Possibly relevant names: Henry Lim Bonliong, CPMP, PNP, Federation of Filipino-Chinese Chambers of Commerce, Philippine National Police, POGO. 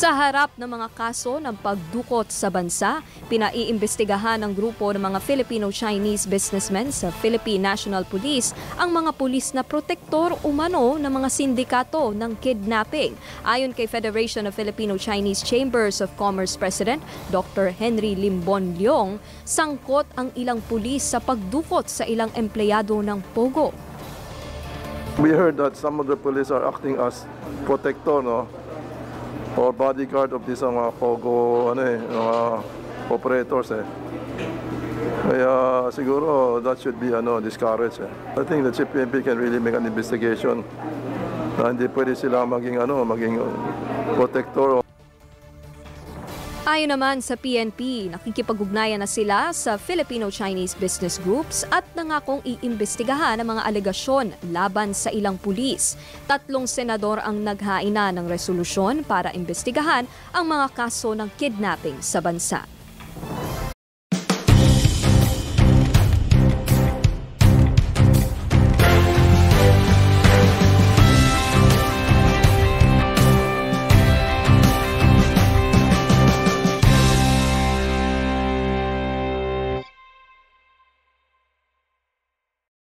Sa harap ng mga kaso ng pagdukot sa bansa, pinaiimbestigahan ng grupo ng mga Filipino-Chinese businessmen sa Philippine National Police ang mga pulis na protektor umano ng mga sindikato ng kidnapping. Ayon kay Federation of Filipino-Chinese Chambers of Commerce President Dr. Henry Lim Bonliong, sangkot ang ilang pulis sa pagdukot sa ilang empleyado ng Pogo. We heard that some of the police are acting as protector, no? Or bodyguard of these mga Pogo operators. Kaya siguro that should be discouraged. I think the CPMP can really make an investigation na hindi pwede sila maging protector. Ayon naman sa PNP, nakikipag-ugnayan na sila sa Filipino-Chinese business groups at nangakong iimbestigahan ang mga alegasyon laban sa ilang pulis. 3 senador ang naghain na ng resolusyon para imbestigahan ang mga kaso ng kidnapping sa bansa.